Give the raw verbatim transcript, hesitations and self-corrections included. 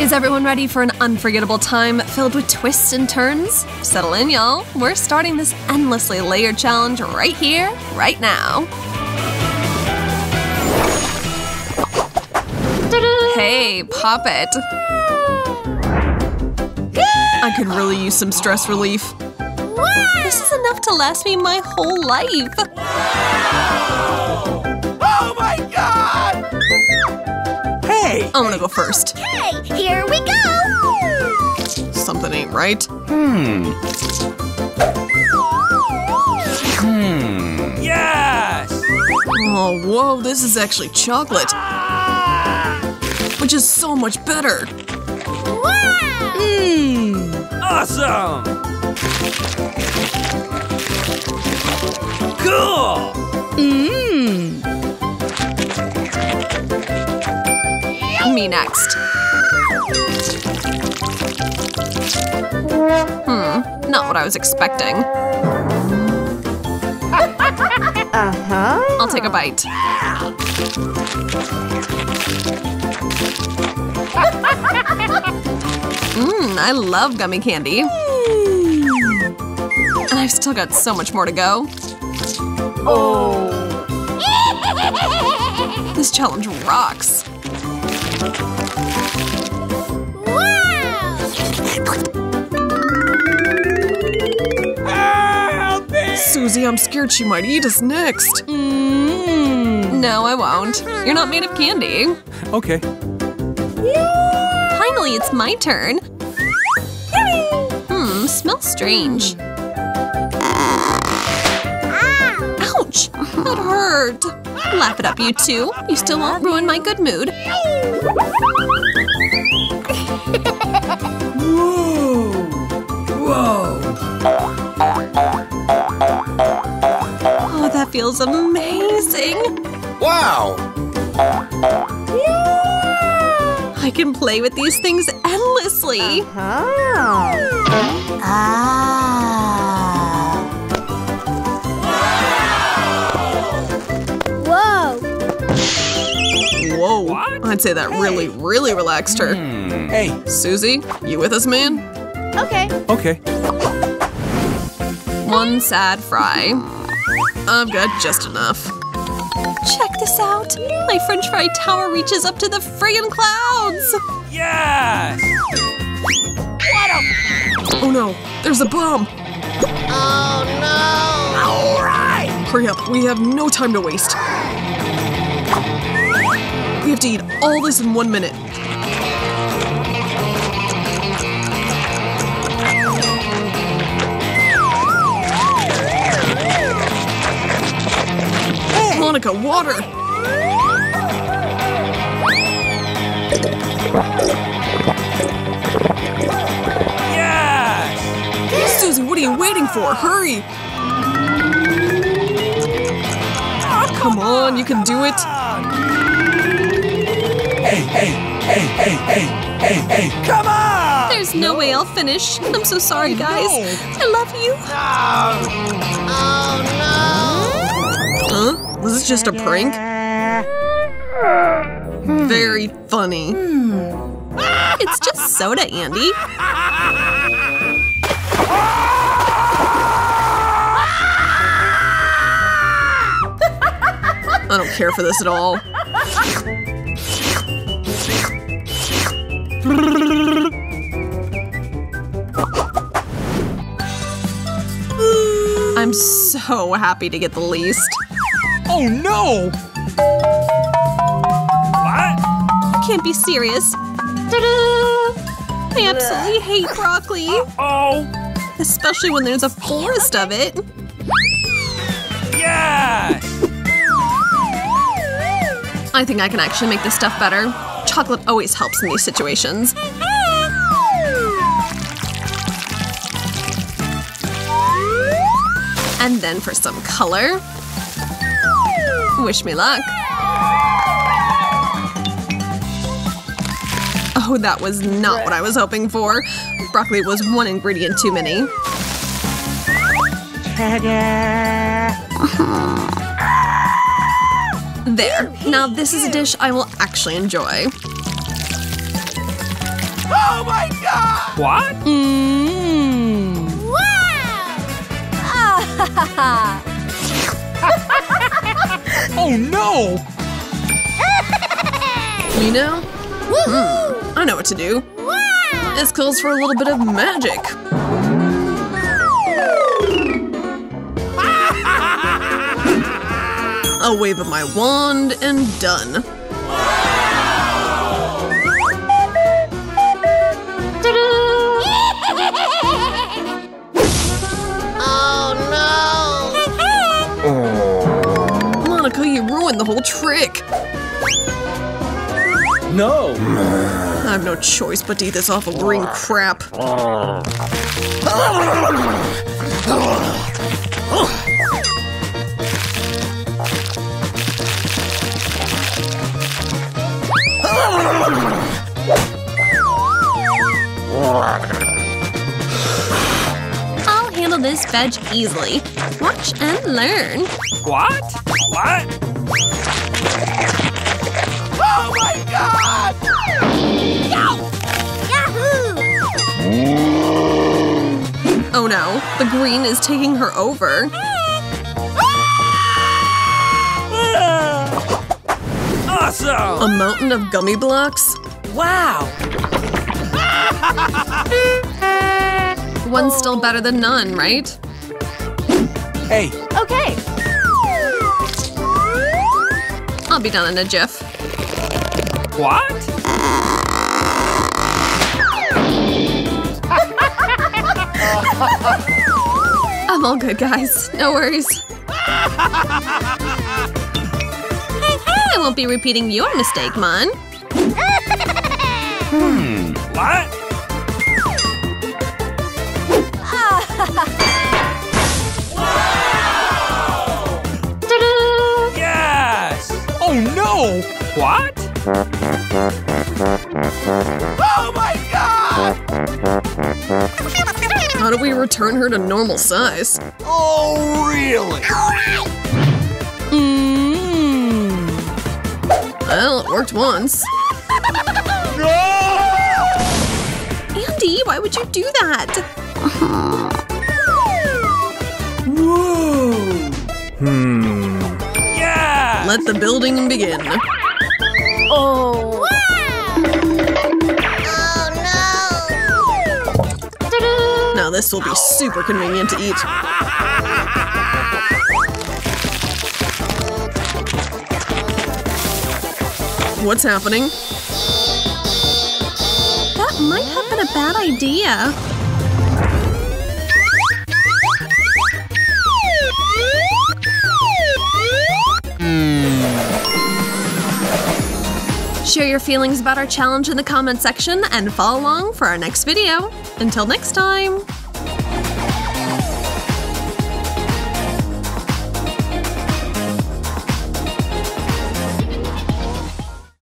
Is everyone ready for an unforgettable time filled with twists and turns? Settle in, y'all. We're starting this endlessly layered challenge right here, right now. Hey, pop it. I could really use some stress relief. This is enough to last me my whole life. Oh my god! Hey! I'm gonna go first. Okay, here we go! Something ain't right. Hmm. Hmm. Yes! Oh, whoa, this is actually chocolate. Which is so much better. Wow! Mmm! Awesome! Cool! Mmm! Me next. Hmm, not what I was expecting. Uh-huh. I'll take a bite. Mmm, I love gummy candy. And I've still got so much more to go. Oh. This challenge rocks. Wow. Susie, I'm scared she might eat us next. Mm. No, I won't. You're not made of candy. Okay. Finally, it's my turn. Hmm, smells strange. Ouch! That hurt. Laugh it up, you two. You still won't ruin my good mood. Whoa! Whoa! Oh, that feels amazing. Wow! Whoa! I can play with these things endlessly! Uh-huh. Ah. Whoa! Whoa, what? I'd say that hey. really, really relaxed her. Mm. Hey, Susie, you with us, man? Okay. Okay. One sad fry. I've got just enough. Check this out! My french fry tower reaches up to the friggin' clouds! Yes! What a- Oh no, there's a bomb! Oh no! Alright! Hurry up, we have no time to waste. We have to eat all this in one minute. Monica, water! Yes! Susie, what are you waiting for? Hurry! Oh, come on, you can do it! Hey, hey, hey, hey, hey, hey, hey, come on! There's no way I'll finish. I'm so sorry, guys. I love you. Oh, no! Huh? Was this just a prank? Hmm. Very funny. Hmm. It's just soda, Andy. I don't care for this at all. I'm so happy to get the least. Oh no! What? Can't be serious. Ta-da! I absolutely hate broccoli. Uh-oh. Especially when there's a forest of it. Yes! I think I can actually make this stuff better. Chocolate always helps in these situations. And then for some color. Wish me luck. Oh, that was not what I was hoping for. Broccoli was one ingredient too many. There. Now this is a dish I will actually enjoy. What? Mm. Wow! Oh no! You know? Mm, I know what to do. Wow. This calls for a little bit of magic. A wave of my wand and done. Oh no! Monica, you ruined the whole trick! No! I have no choice but to eat this awful green crap. I'll handle this veg easily. Watch and learn. What? What? Oh my god! No! Yahoo! Oh no, the green is taking her over. Awesome! A mountain of gummy blocks? Wow! One's still better than none, right? Hey! Okay! I'll be done in a jiff. What? I'm all good, guys. No worries. I won't be repeating your mistake, Mon. Hmm. What? Wow! Yes! Oh no! What? Oh my god! How do we return her to normal size? Oh really? Mmm. Well, it worked once. No! Andy, why would you do that? Whoa! Hmm. Yeah! Let the building begin. Oh. Oh no! Now this will be super convenient to eat. What's happening? That might have been a bad idea. Mm. Share your feelings about our challenge in the comment section and follow along for our next video. Until next time!